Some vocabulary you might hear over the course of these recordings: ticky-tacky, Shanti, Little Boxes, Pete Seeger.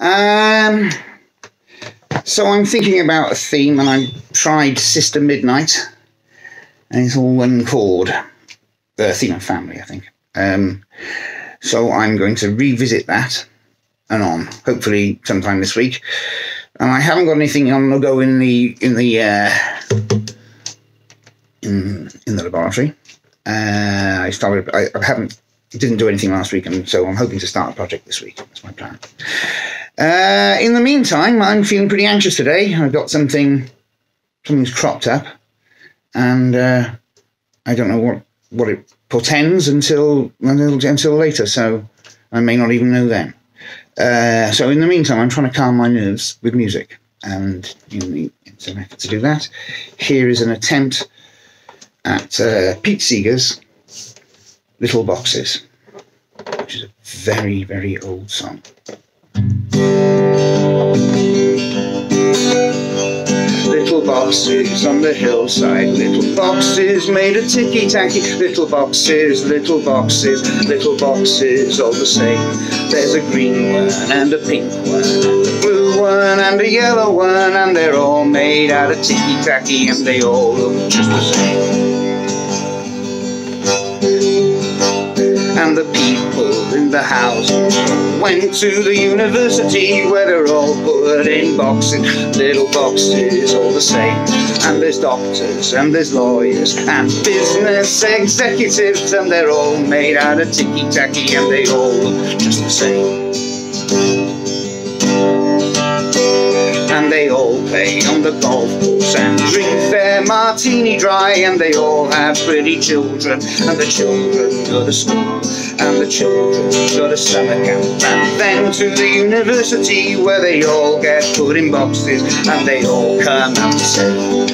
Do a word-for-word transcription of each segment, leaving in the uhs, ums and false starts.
Um, so I'm thinking about a theme, and I tried Sister Midnight, and it's all one chord. The theme of family, I think. Um, so I'm going to revisit that and on, hopefully sometime this week. And I haven't got anything on the go in the in the uh, in in the laboratory. Uh, I started. I, I haven't. Didn't do anything last week, and so I'm hoping to start a project this week. That's my plan. Uh, in the meantime, I'm feeling pretty anxious today. I've got something. Something's cropped up, and uh, I don't know what what it portends until until until later. So I may not even know then. Uh, so in the meantime, I'm trying to calm my nerves with music, and in the, it's an effort to do that. Here is an attempt at uh, Pete Seeger's Little Boxes, which is a very, very old song. Little boxes on the hillside, little boxes made of ticky-tacky, little boxes, little boxes, little boxes all the same. There's a green one and a pink one and a blue one and a yellow one, and they're all made out of ticky-tacky, and they all look just the same. And the people in the houses went to the university, where they're all put in boxes, little boxes all the same. And there's doctors and there's lawyers and business executives, and they're all made out of ticky-tacky, and they all look just the same. And they all play on the golf course and drink their martini dry, and they all have pretty children, and the children go to school, and the children go to summer camp, and then to the university, where they all get put in boxes, and they all come out the same.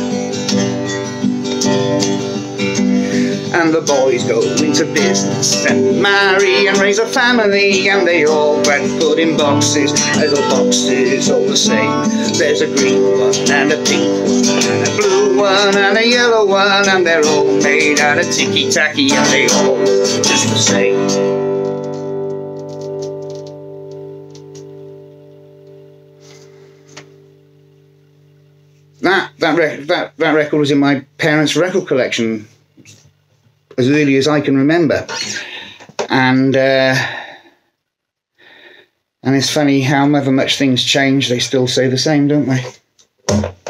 And the boys go into business and marry and raise a family, and they all get put in boxes, little boxes all the same. There's a green one and a pink one and a blue one and a yellow one, and they're all made out of ticky-tacky, and they all look just the same. That that rec that that record was in my parents' record collection as early as I can remember, and uh, and it's funny how, however much things change, they still stay the same, don't they?